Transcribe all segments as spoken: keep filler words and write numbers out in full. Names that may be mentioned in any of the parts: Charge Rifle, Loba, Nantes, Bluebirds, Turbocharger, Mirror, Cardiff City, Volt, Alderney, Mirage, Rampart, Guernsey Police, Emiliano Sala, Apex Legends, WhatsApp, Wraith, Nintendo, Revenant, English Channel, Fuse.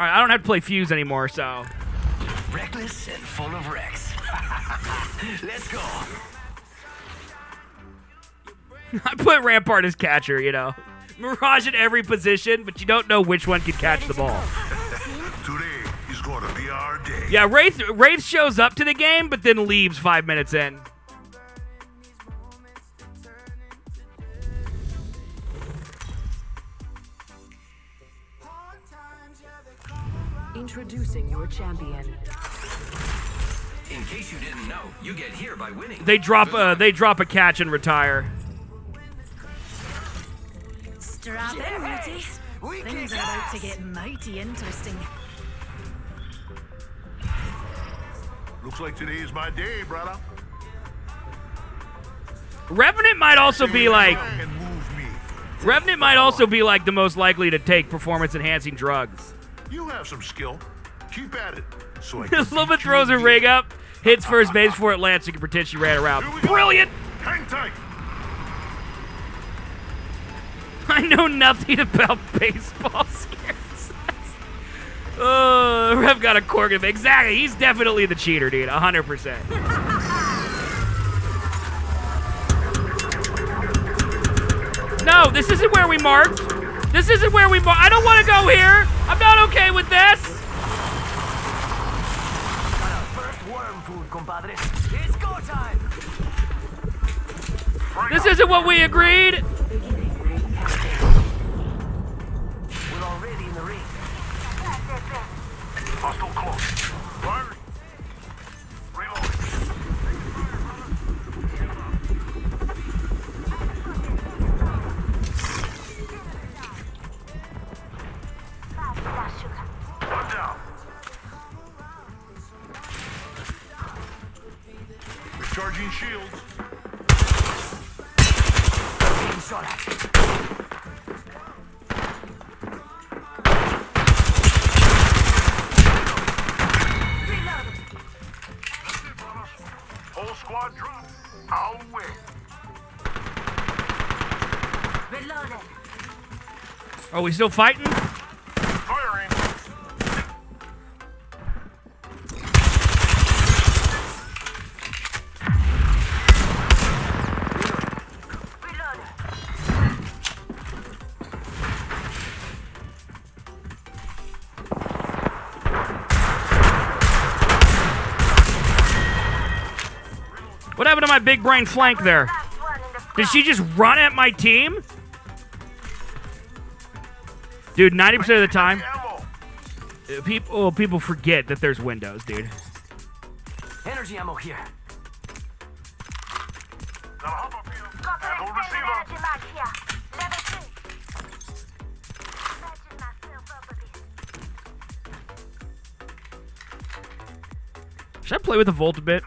Alright, I don't have to play Fuse anymore, so. Reckless and full of wrecks. Let's go. I put Rampart as catcher, you know. Mirage at every position, but you don't know which one can catch the ball. Today is gonna be our day. Yeah, Wraith, Wraith shows up to the game, but then leaves five minutes in. Introducing your champion. In case you didn't know, you get here by winning. They drop a they drop a catch and retire. Strap in, Rudy. Things are about to get mighty interesting. Looks like today is my day, brother. Revenant might also be like Revenant might also be like the most likely to take performance-enhancing drugs. You have some skill. Keep at it. So I can Loba throws her rig up, hits first base before it lands, so you can pretend she ran around. Brilliant! Hang tight! I know nothing about baseball scares. Oh, Rev got a cork of exactly. He's definitely the cheater, dude. one hundred percent. No, this isn't where we marked. This isn't where we... I don't want to go here. I'm not okay with this. First worm food, compadre. It's go time. This isn't what we agreed. We're already in the ring. Hostile close. Charging shields. Being shot at. Whole squad drop. I'll win. Reloading. Are we still fighting? What happened to my big brain flank there? Did she just run at my team? Dude, ninety percent of the time, people oh, people forget that there's windows, dude. Energy ammo here. Should I play with the Volt a bit?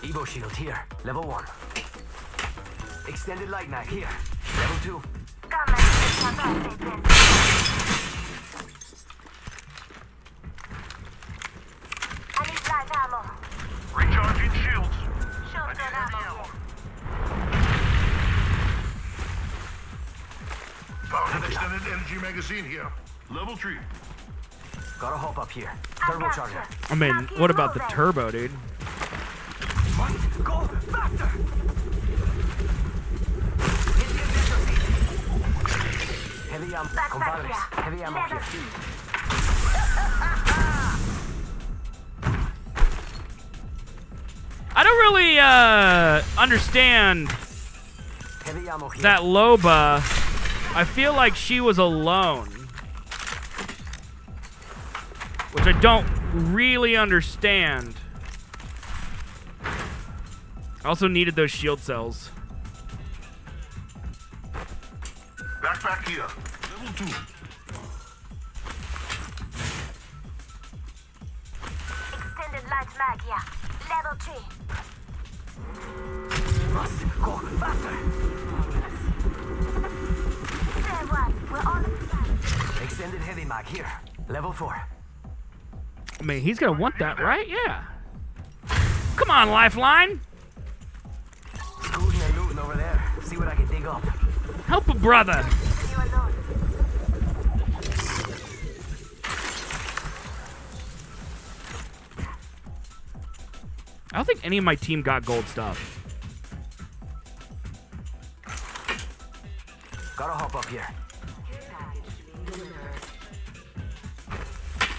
Evo shield here, level one. Extended light mag here, level two. I need light ammo. Recharging shields. Shotgun ammo. Found an extended energy magazine here, level three. Got a hop up here, turbocharger. I mean, what about the turbo, dude? Go faster! Heavy ammo, compadres. Heavy ammo here. I don't really uh, understand that Loba. I feel like she was alone, which I don't really understand. I also needed those shield cells. Backpack here. Level two. Extended light mag here. Level three. Must go faster. Fair one. We're on the side. Extended heavy mag here. Level four. I mean, he's gonna want that, right? Yeah. Come on, Lifeline. Over there. See what I can dig up. Help a brother. don't think any of my team got gold stuff. Gotta hop up here.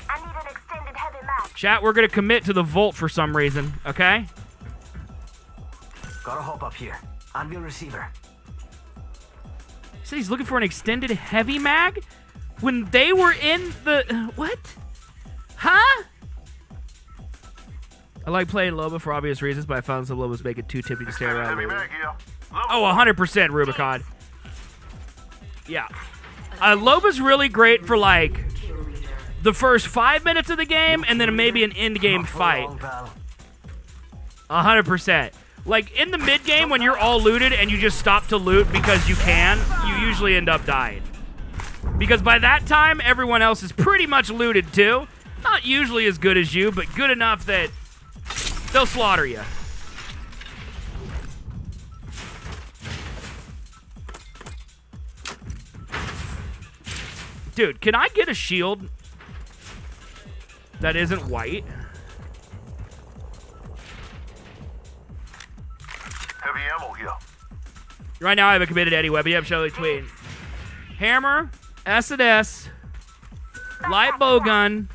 I need an extended heavy match. Chat, we're gonna commit to the Volt for some reason, okay? Gotta hop up here. I'm your receiver. He said he's looking for an extended heavy mag? When they were in the... What? Huh? I like playing Loba for obvious reasons, but I found some Lobas make it too tippy to stay around. Oh, one hundred percent Rubicon. Yeah. Uh, Loba's really great for, like, the first five minutes of the game and then maybe an end-game fight. one hundred percent. Like, in the mid-game when you're all looted and you just stop to loot because you can, you usually end up dying. Because by that time, everyone else is pretty much looted, too. Not usually as good as you, but good enough that they'll slaughter you. Dude, can I get a shield that isn't white? Heavy ammo here. Right now I haven't committed to any Webby. I'm Shelly Tween. Hammer, S and S, light bow gun,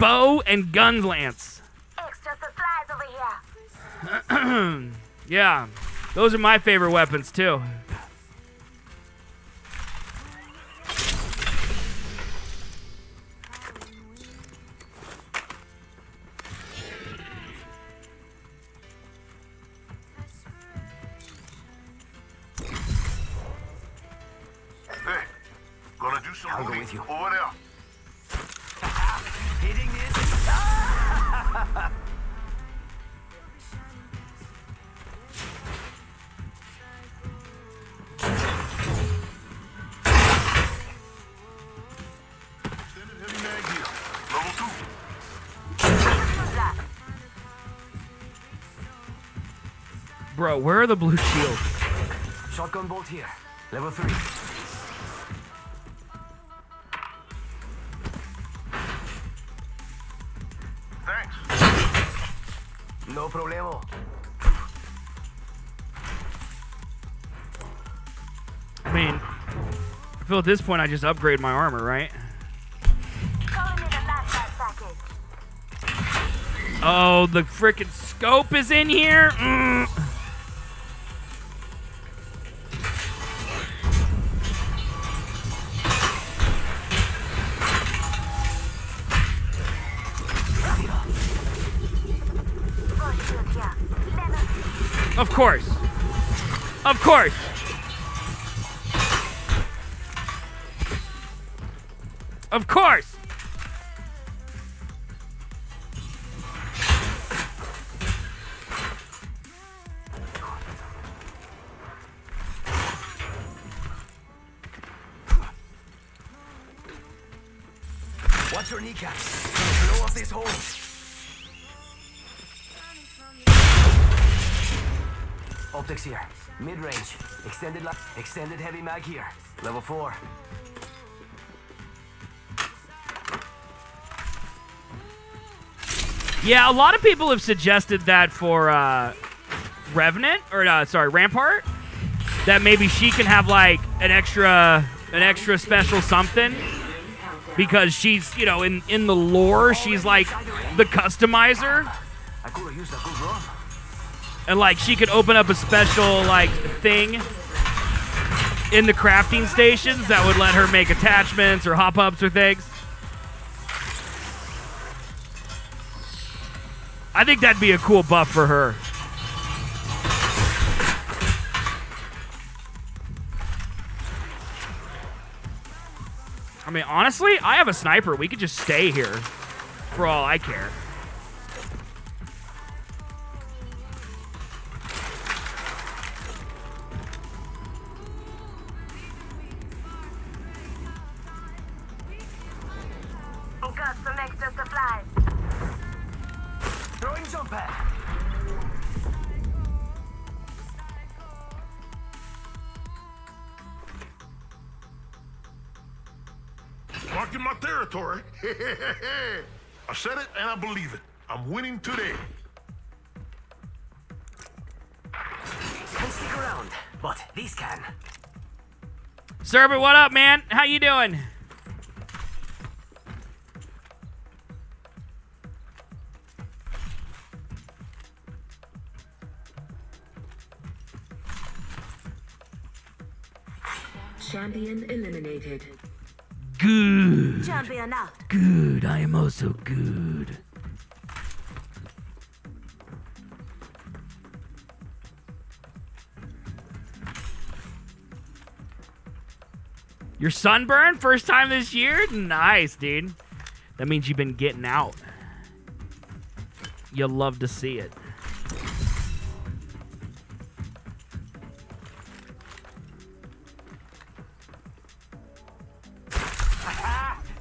bow, and gun lance. Extra supplies over here. Yeah, those are my favorite weapons too. I'll go with you. Over there. Hitting this. Bro, where are the blue shields? Shotgun bolt here. Level three. No problemo. I mean, I feel at this point I just upgrade my armor, right? Oh, the frickin' scope is in here? Mm. Of course. Of course. Of course. Watch your kneecaps. Blow off this hole. Optics here. Mid-range. Extended extended heavy mag here. Level four. Yeah, a lot of people have suggested that for uh, Revenant, or uh, sorry, Rampart, that maybe she can have like an extra, an extra special something because she's, you know, in in the lore, she's like the customizer. And, like, she could open up a special, like, thing in the crafting stations that would let her make attachments or hop-ups or things. I think that'd be a cool buff for her. I mean, honestly, I have a sniper. We could just stay here for all I care. Marking my territory. I said it and I believe it. I'm winning today. can't stick around, but these can. Server, what up, man? How you doing? Champion eliminated. Good. Champion out. Good. I am also good. Your sunburn? First time this year? Nice, dude. That means you've been getting out. You'll love to see it.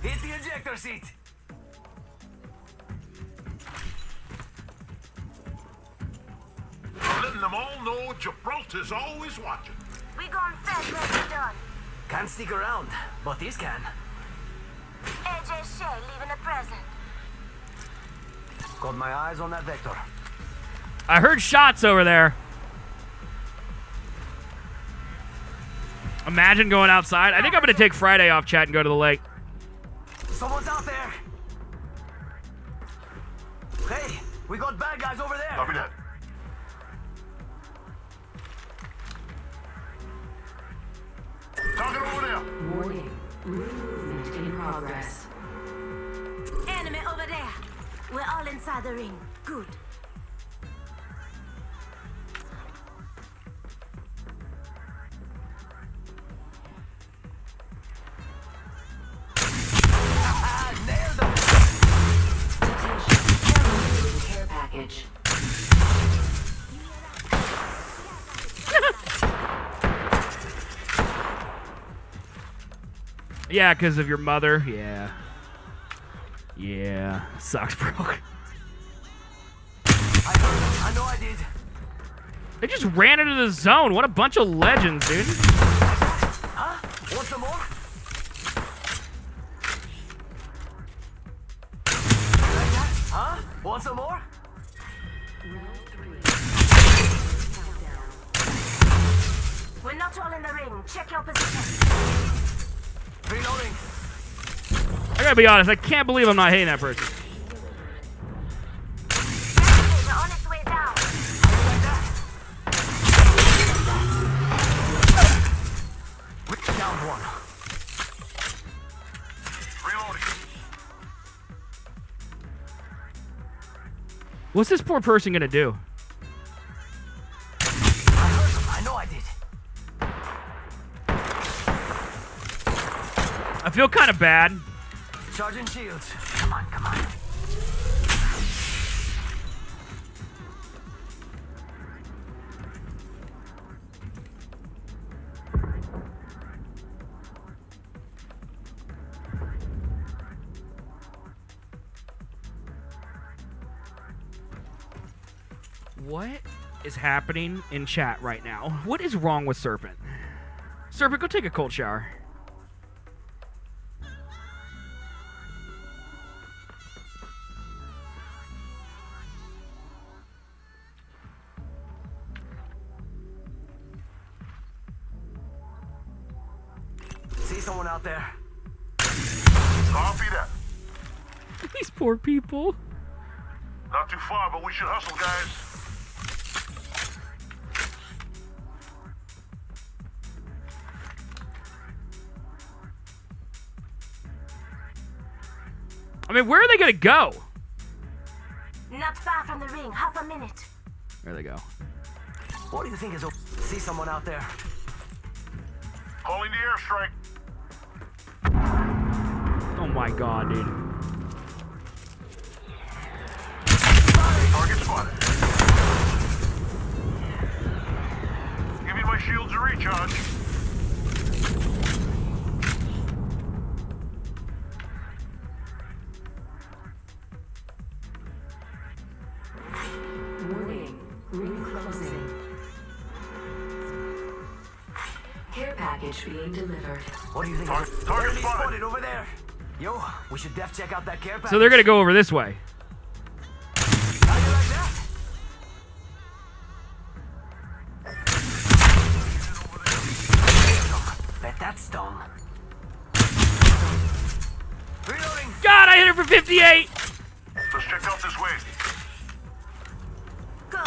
Hit the ejector seat. Letting them all know Gibraltar's always watching. We gone fed, let it done. Can't stick around, but these can. A J Shea leaving a present. Got my eyes on that vector. I heard shots over there. Imagine going outside. I think I'm going to take Friday off, chat, and go to the lake. Someone's out there. Hey, we got bad guys over there. Copy that. Target over there. Warning. Movement in progress. Enemy over there. We're all inside the ring. Good. Care package. Yeah, because of your mother. Yeah. Yeah. Socks broke. I heard, I know I did. They just ran into the zone. What a bunch of legends, dude. Huh? Want some more? Huh? Want some more? We're not all in the ring. Check your position. Reloading. I gotta be honest, I can't believe I'm not hitting that person. On its way down. Down one. Reloading. What's this poor person gonna do? I heard him. I know I did. I feel kind of bad. Charging shields. Come on, come on. What is happening in chat right now? What is wrong with Serpent? Serpent, go take a cold shower. There. Copy that. These poor people. Not too far, but we should hustle, guys. I mean, where are they gonna go? Not far from the ring, half a minute. There they go. What do you think is over? See someone out there. Calling the airstrike. Oh my god, dude. Target spotted. Give me my shields to recharge. Warning. Ring closing. Care package being delivered. What do you think? Tar target spotted over there. Yo, we should def check out that care package. So they're gonna go over this way. How do you like that? That's done. Reloading. God, I hit her for fifty-eight. Let's check out this way. Go.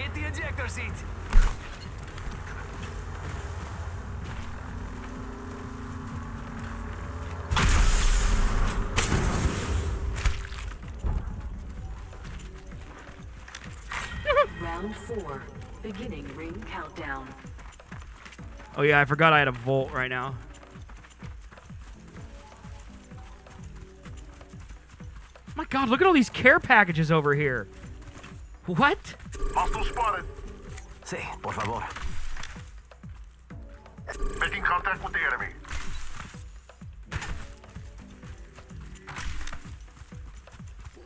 Hit the ejector seat. Round four, beginning ring countdown. Oh yeah, I forgot I had a Volt right now. My God, look at all these care packages over here. What? Hostile spotted. Sí, por favor. Making contact with the enemy.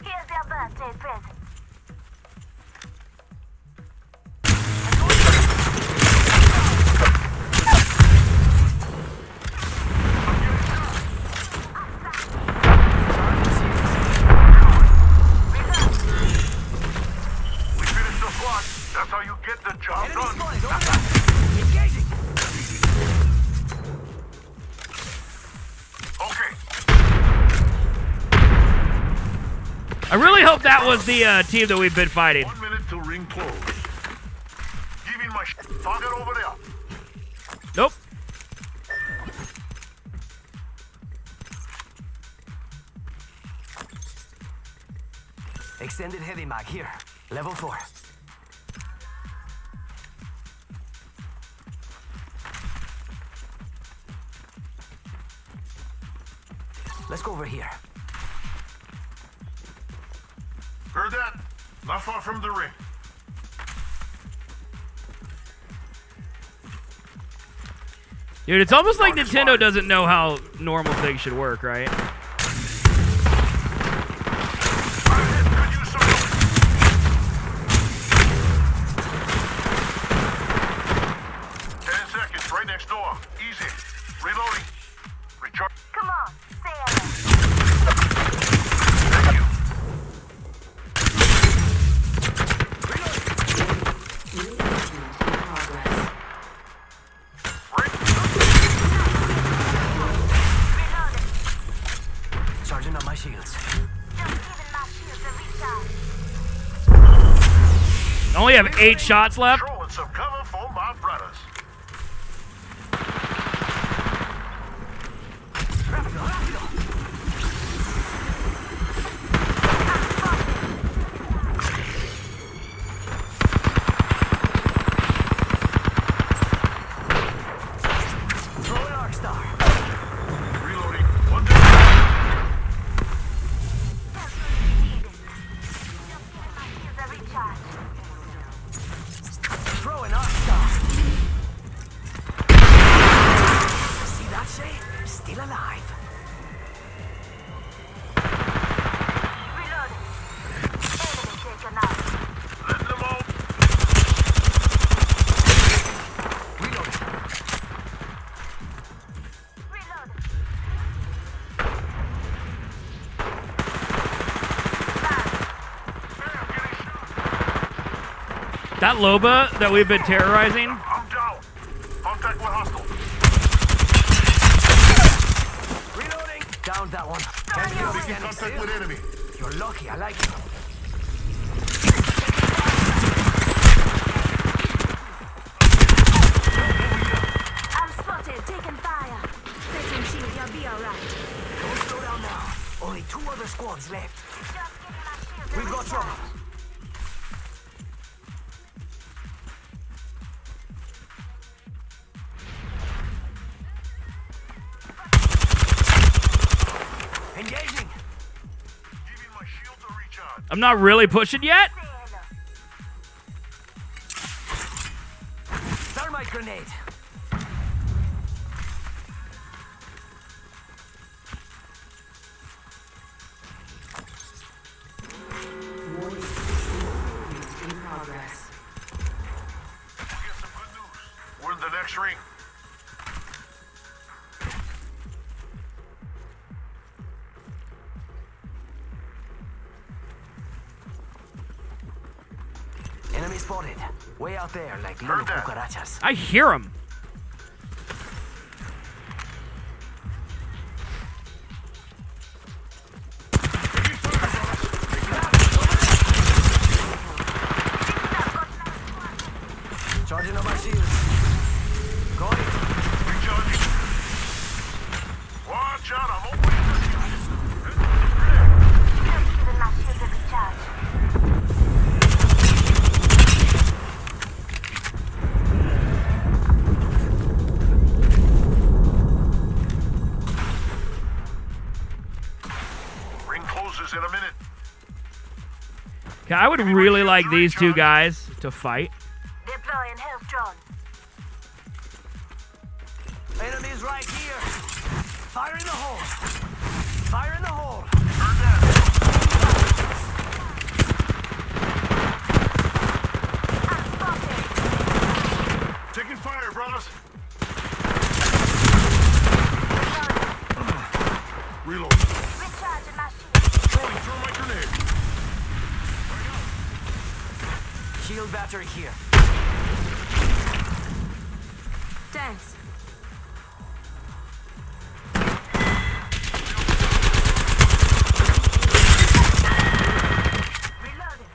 Here's their birthday present. That was the uh, team that we've been fighting. One minute till ring close. Give me my sh target over there. Nope. Extended heavy mag here. Level four. Let's go over here. Heard that? Not far from the ring. Dude, it's almost like Nintendo doesn't know how normal things should work, right? I have eight shots left. Some cover for my brothers. That Loba that we've been terrorizing. I'm down. Contact with hostile. Reloading. Down that one. Making contact with enemy. You're lucky. I like you. I'm spotted. Taking fire. Setting shield. You'll be alright. Don't slow down now. Only two other squads left. We've got trouble. I'm not really pushing yet. Thermite grenade. Warning. In progress. We get some good news. We're in the next ring. Enemy spotted. Way out there, like little cucarachas. I hear him. Charging on my shields. Going. Recharging. Watch out, I'm always with you. Can't even my shield to recharge. Ring closes in a minute. Okay, I would really like these two guys to fight. Deploying health drone. Enemies right here. Fire in the hole. Fire in the hole. I'm taking fire, brothers. Reload. Recharging my shield. Throwing through my grenade. Right up. Shield battery here. Thanks. Reloaded.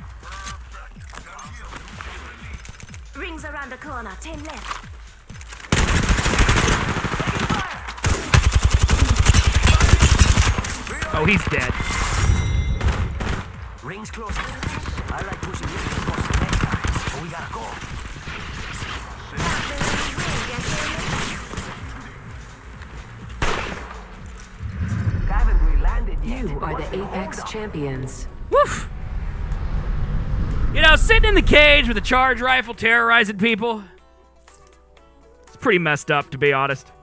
Rings around the corner, ten left. Oh, he's dead. Rings close. I like pushing you to the box next time. Oh, we gotta go. You are the Apex champions. Woof! You know, sitting in the cage with a charge rifle terrorizing people, it's pretty messed up, to be honest.